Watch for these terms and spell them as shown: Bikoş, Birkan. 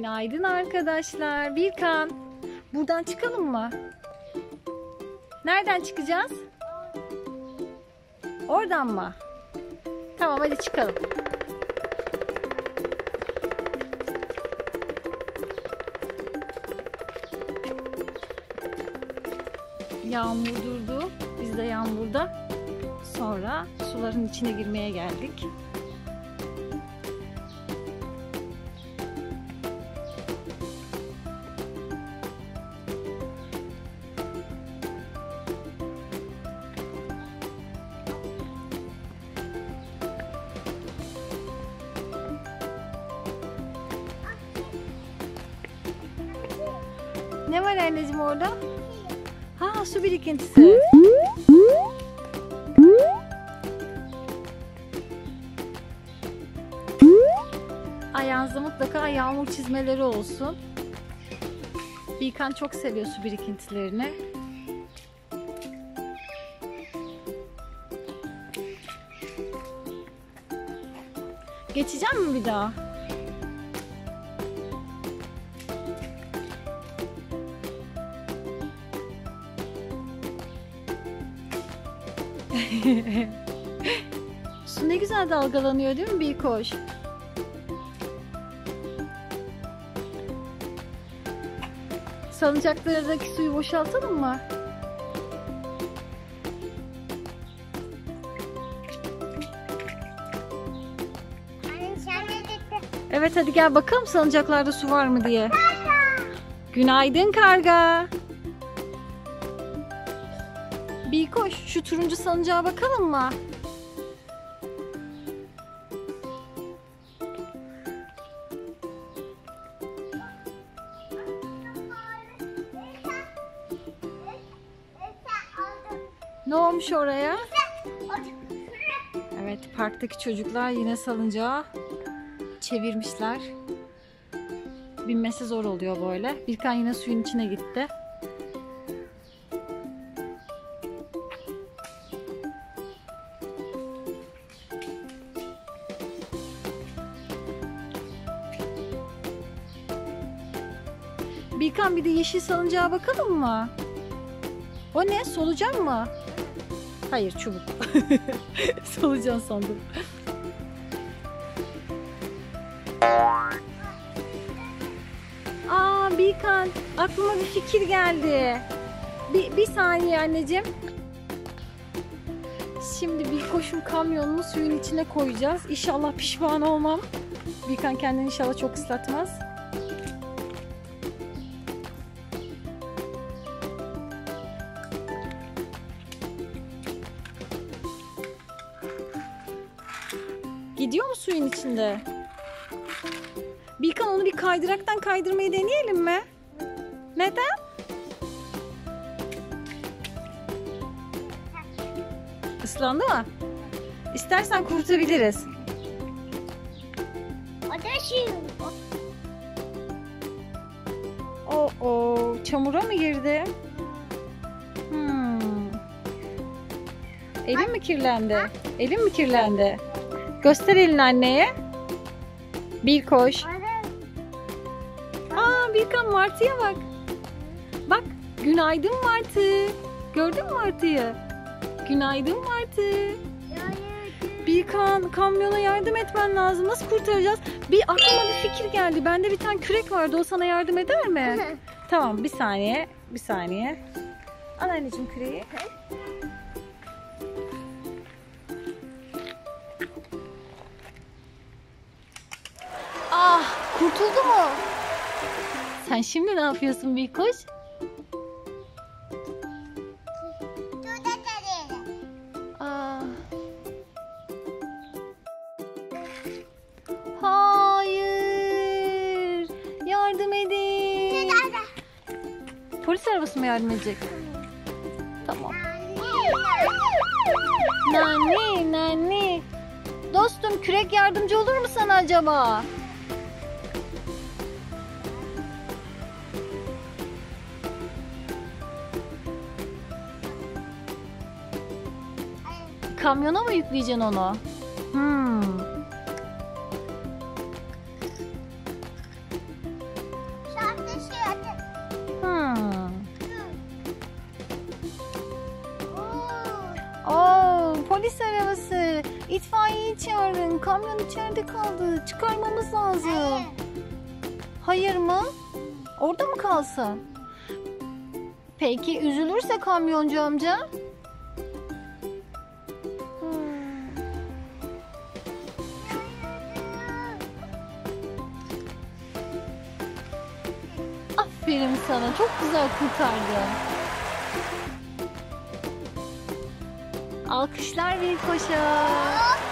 Günaydın arkadaşlar. Birkan, buradan çıkalım mı? Nereden çıkacağız? Oradan mı? Tamam, hadi çıkalım. Yağmur durdu. Biz de yağmurda sonra suların içine girmeye geldik. Ne var anneciğim orada? Ha, su birikintisi. Ayağınızda mutlaka yağmur çizmeleri olsun. Birkan çok seviyor su birikintilerini. Geçeceğim mi bir daha? Su ne güzel dalgalanıyor değil mi Bikoş? Salıncaklardaki suyu boşaltalım mı? Evet, hadi gel bakalım salıncaklarda su var mı diye. Günaydın karga. Bikoş, şu turuncu salıncağa bakalım mı? Ne olmuş oraya? Evet, parktaki çocuklar yine salıncağı çevirmişler. Binmesi zor oluyor böyle. Birkan yine suyun içine gitti. Birkan, bir de yeşil salıncağa bakalım mı? O ne? Solucan mı? Hayır, çubuk. Solucan sandım. Aa Birkan, aklıma bir fikir geldi. Bir saniye anneciğim. Şimdi Bikoş'un kamyonunu suyun içine koyacağız. İnşallah pişman olmam. Birkan kendini inşallah çok ıslatmaz. Gidiyor mu suyun içinde? Birkan, onu bir kaydıraktan kaydırmayı deneyelim mi? Neden? Islandı mı? İstersen kurutabiliriz. Oo, çamura mı girdi? Elin mi kirlendi? Elin mi kirlendi? Göster elini anneye. Bikoş. Aa Birkan, martıya bak. Bak, günaydın martı. Gördün mü martıyı? Günaydın martı. Birkan, kamyona yardım etmen lazım. Nasıl kurtaracağız? Aklıma bir fikir geldi. Bende bir tane kürek vardı. O sana yardım eder mi? Tamam, bir saniye. Al anneciğim küreği. Kurtuldu mu? Sen şimdi ne yapıyorsun Bikoş? Hayır! Yardım edin! Polis arabası mı yardım edecek? Tamam. Nani! Dostum, kürek yardımcı olur mu sana acaba? Kamyona mı yükleyeceksin onu? Polis arabası. İtfaiyeyi çağırın. Kamyon içeride kaldı. Çıkarmamız lazım. Hayır. Hayır mı? Orada mı kalsın? Peki üzülürse kamyoncu amca? Aferin sana. Çok güzel kurtardın. Alkışlar Bikoş'a.